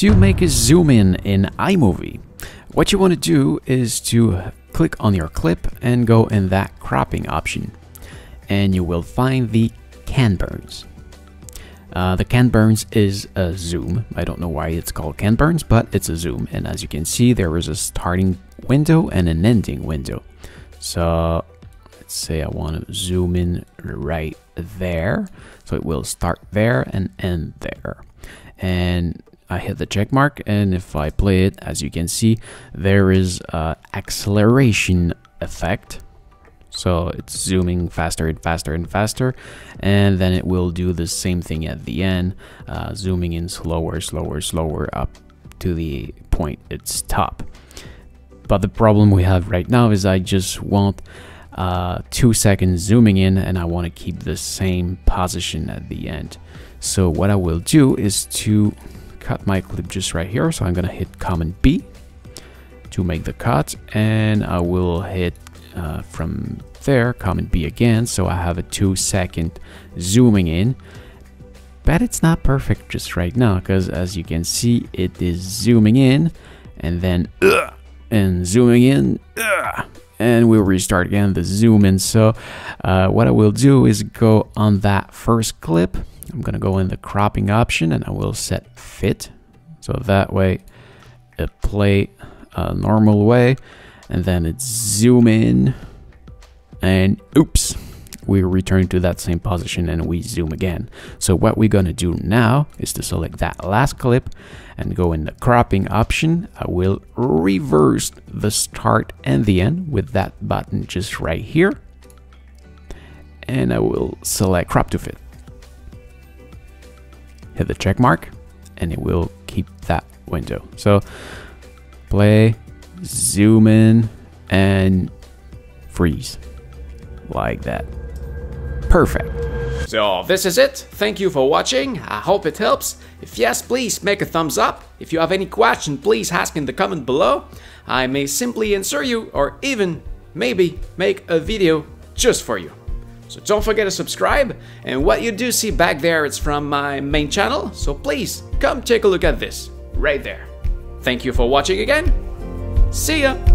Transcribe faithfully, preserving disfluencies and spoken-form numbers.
To make a zoom in in iMovie, what you want to do is to click on your clip and go in that cropping option, and you will find the Ken Burns. Uh, the Ken Burns is a zoom. I don't know why it's called Ken Burns, but it's a zoom. And as you can see, there is a starting window and an ending window. So let's say I want to zoom in right there. So it will start there and end there. And I hit the check mark, and if I play it, as you can see, there is an acceleration effect. So it's zooming faster and faster and faster, and then it will do the same thing at the end, uh, zooming in slower, slower, slower up to the point it's top. But the problem we have right now is I just want uh, two seconds zooming in, and I want to keep the same position at the end. So what I will do is to cut my clip just right here. So I'm going to hit Command B to make the cut, and I will hit Uh, from there, Command B again, so I have a two second zooming in. But it's not perfect just right now, because as you can see, it is zooming in and then uh, and zooming in uh, and we'll restart again the zoom in. So uh, what I will do is go on that first clip. I'm gonna go in the cropping option and I will set fit, so that way it play a normal way. And then it's zoom in and oops, we return to that same position and we zoom again. So what we're gonna do now is to select that last clip and go in the cropping option. I will reverse the start and the end with that button just right here. And I will select crop to fit. Hit the check mark and it will keep that window. So play, zoom in and freeze like that. Perfect. So this is it. Thank you for watching. I hope it helps. If yes, please make a thumbs up. If you have any question, please ask in the comment below. I may simply answer you or even maybe make a video just for you. So don't forget to subscribe, and what you do see back there, it's from my main channel, so please come take a look at this right there. Thank you for watching again. See ya!